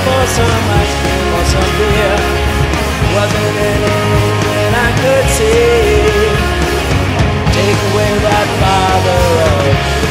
For some ice cream or some beer, wasn't anything that I could see. Take away that father of me.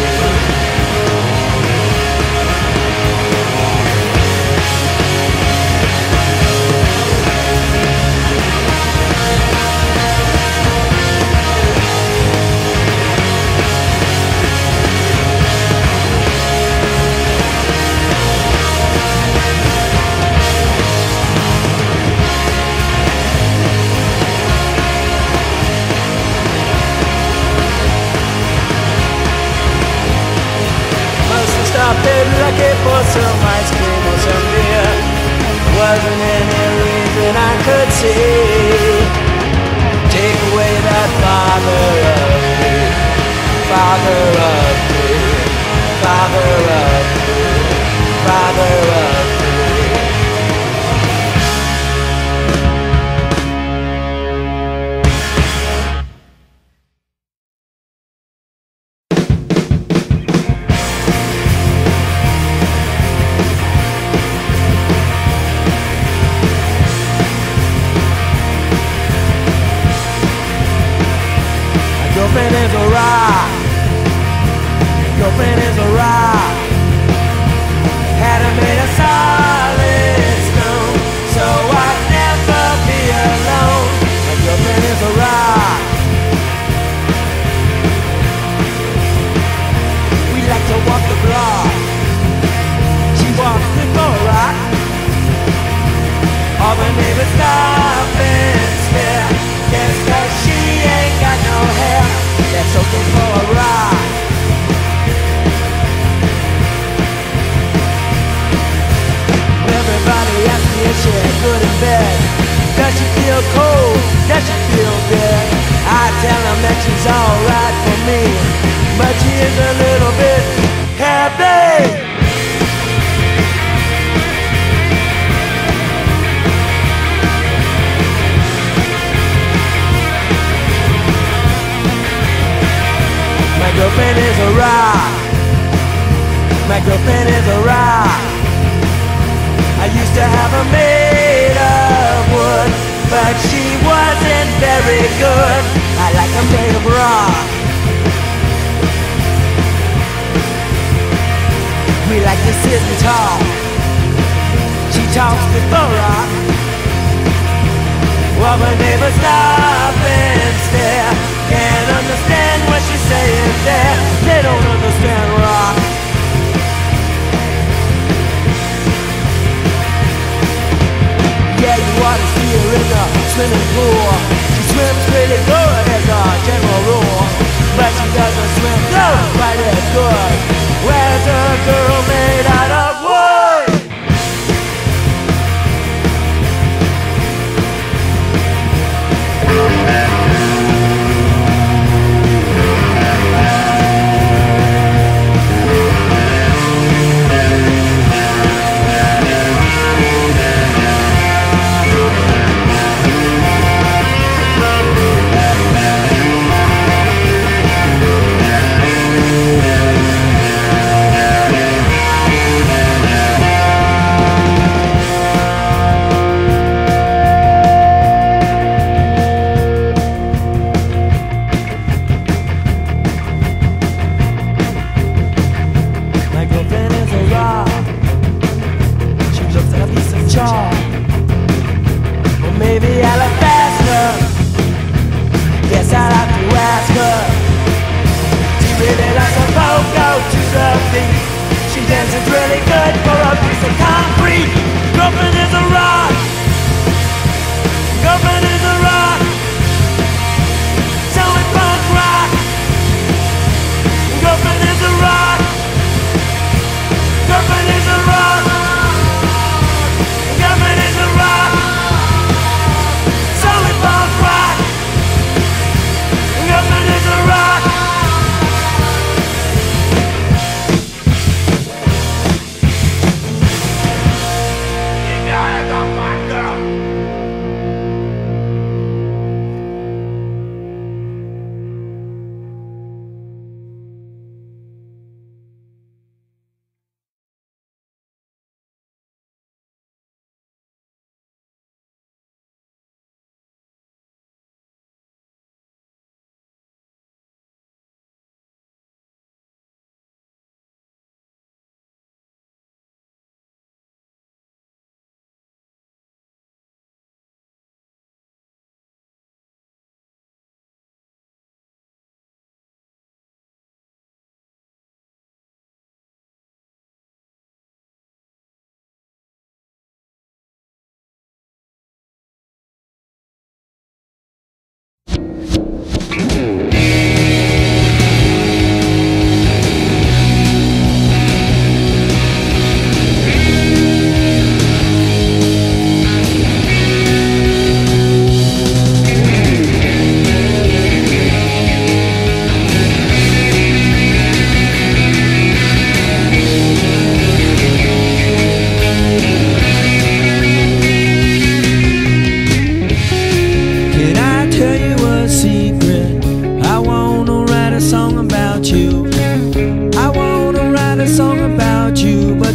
I've been lucky for some ice cream or some beer. Wasn't any reason I could see. Take away that father of me, father of me, father of me, father of me.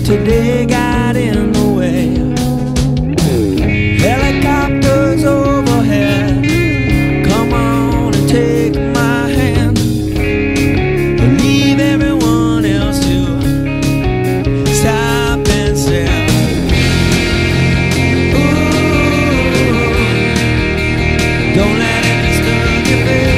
Today got in the way. Helicopters overhead, come on and take my hand, and leave everyone else to stop and stare. Ooh, don't let it disturb your bed.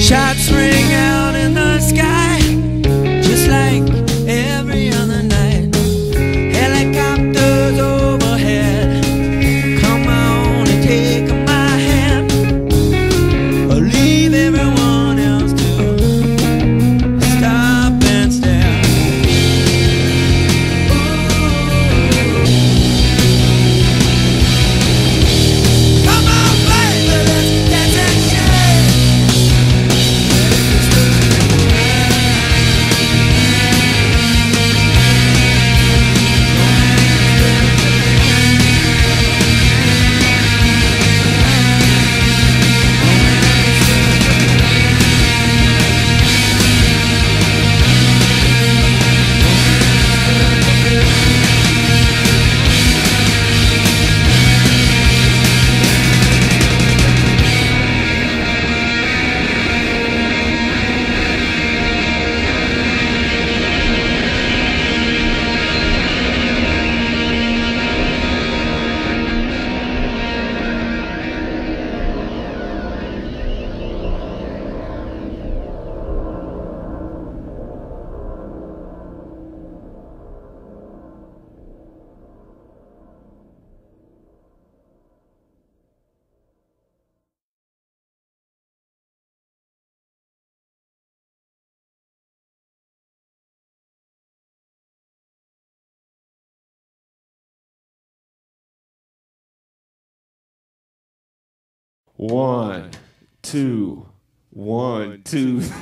Shots ring out in the sky, just like every other night. Helicopters overhead, come on and take my hand, or leave everyone else to stop and stare. Ooh. Come on, baby, let's dance and shake. One, two, three.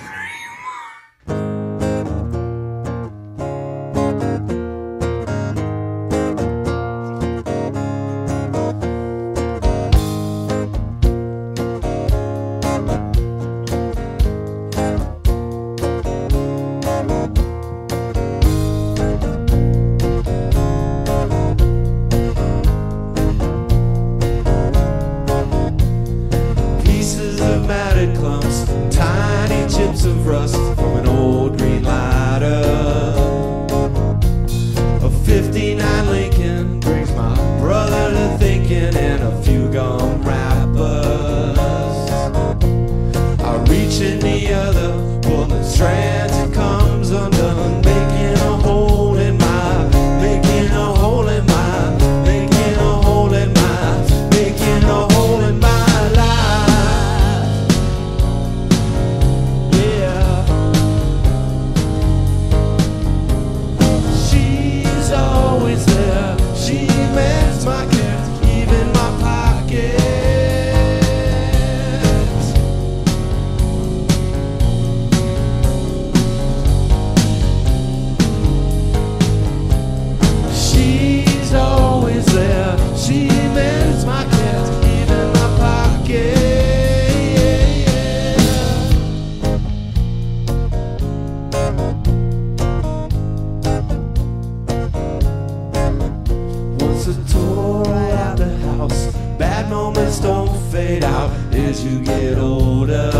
Tiny chips of it out as you get older.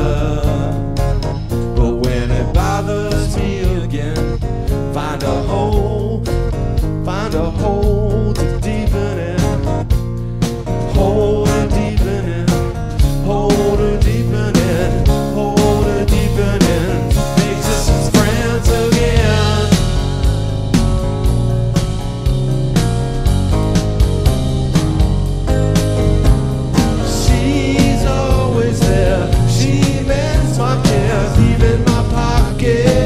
But when it bothers me again, find a hole to deepen it. Hole to deepen it, hole to deepen it, hole to deepen it. Make just friends again. She's always there, she mends my cares, even my pocket.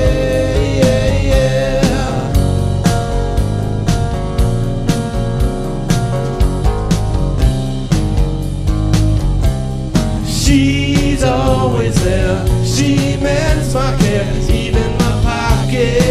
She's always there, she mends my cares, even my pocket.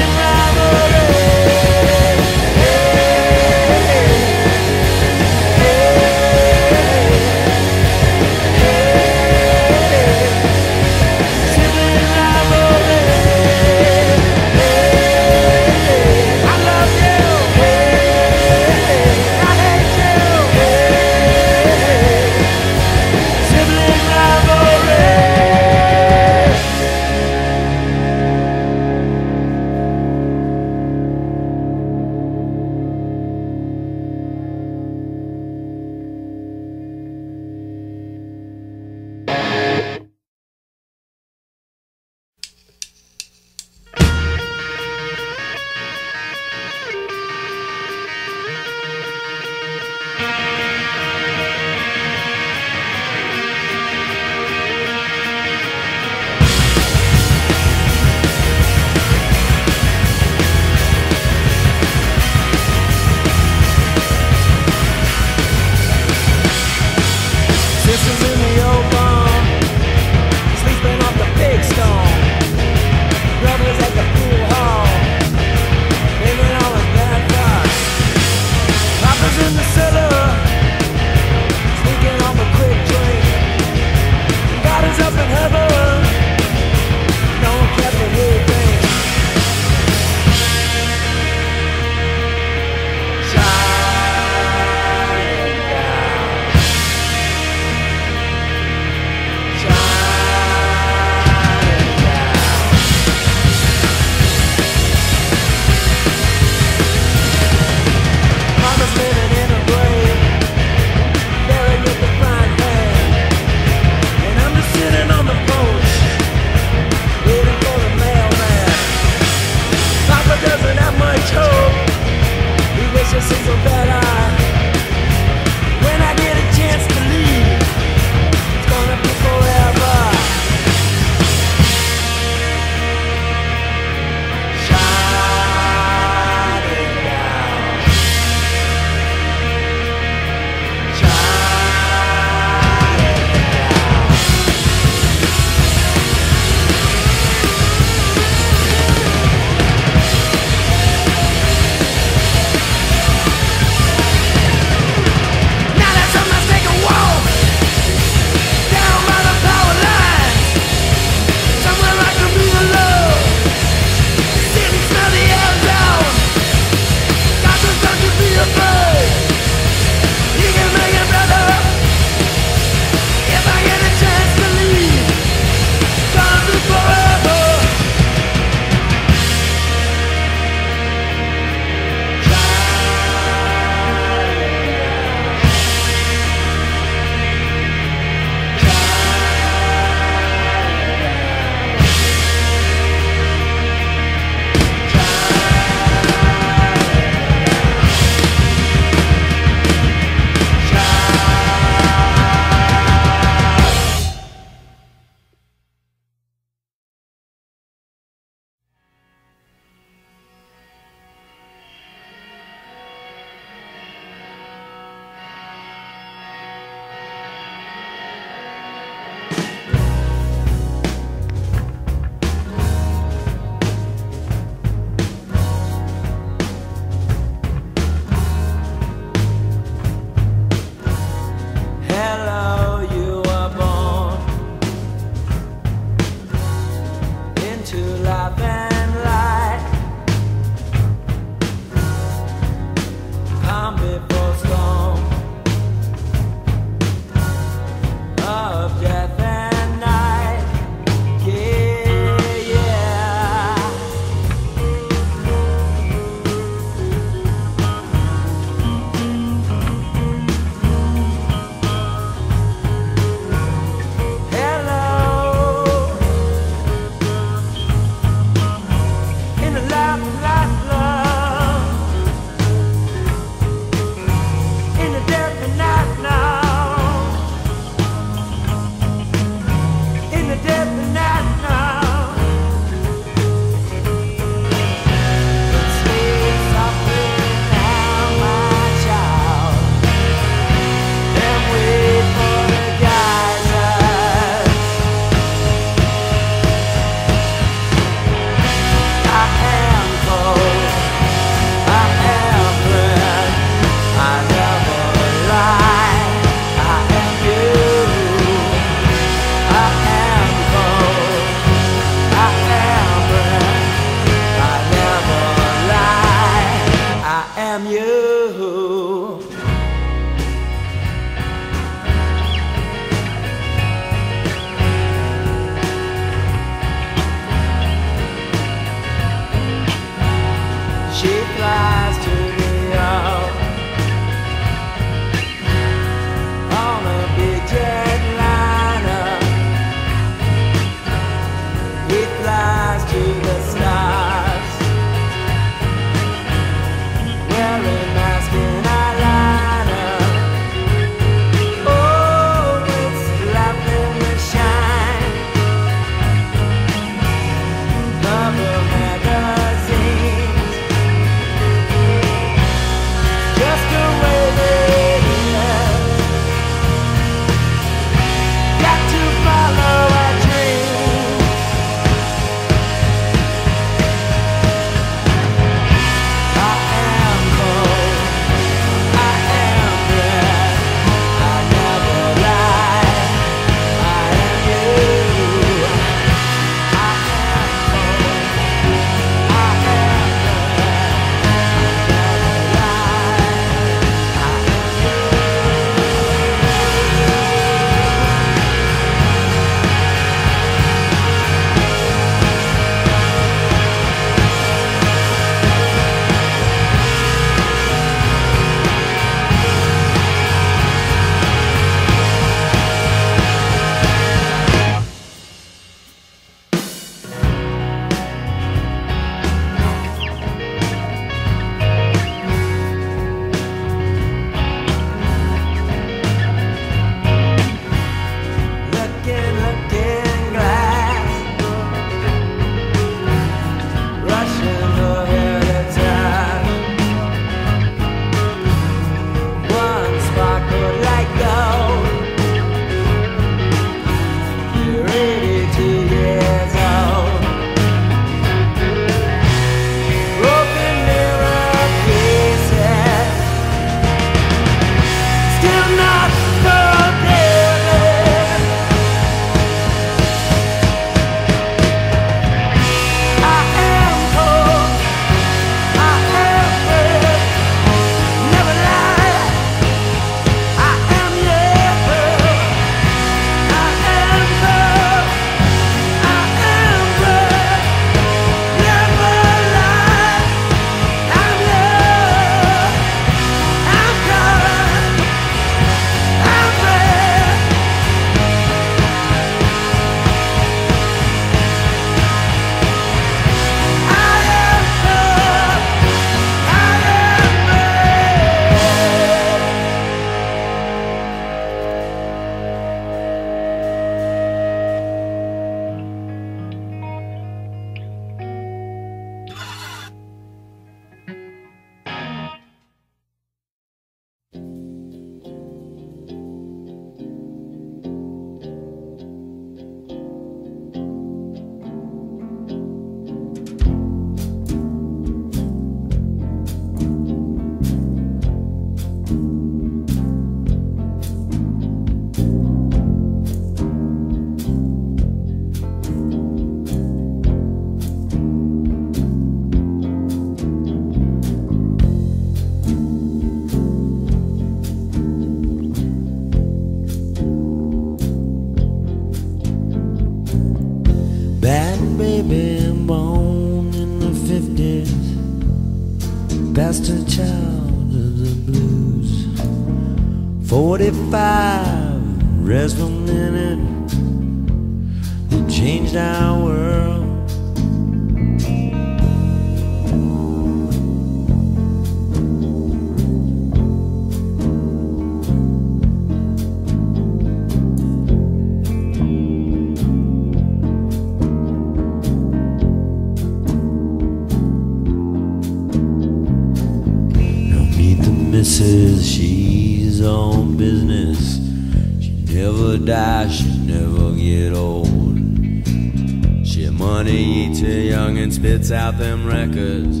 Out them records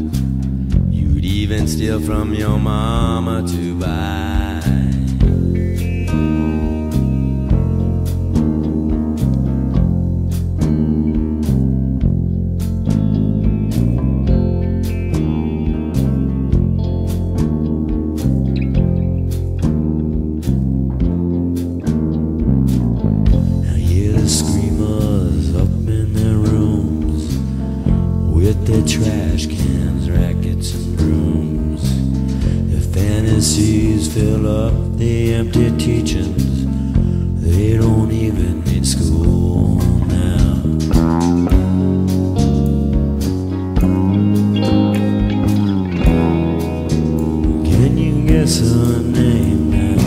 you'd even steal from your mama to buy. Now hear the screamers up in their rooms with their trash cans, rackets and brooms. Their fantasies fill up the empty teachings. They don't even need school now. Can you guess her name now? Name.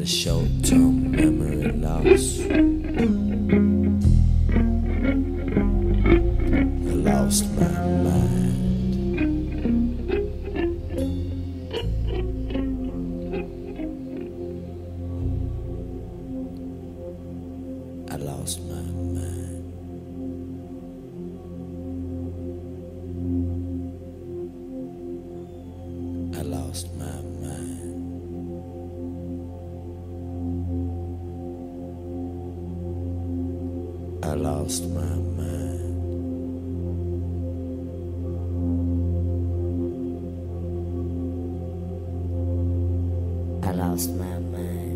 a short-term memory loss. I lost my mind. I lost my mind. I lost my mind. I lost my mind. I lost my mind.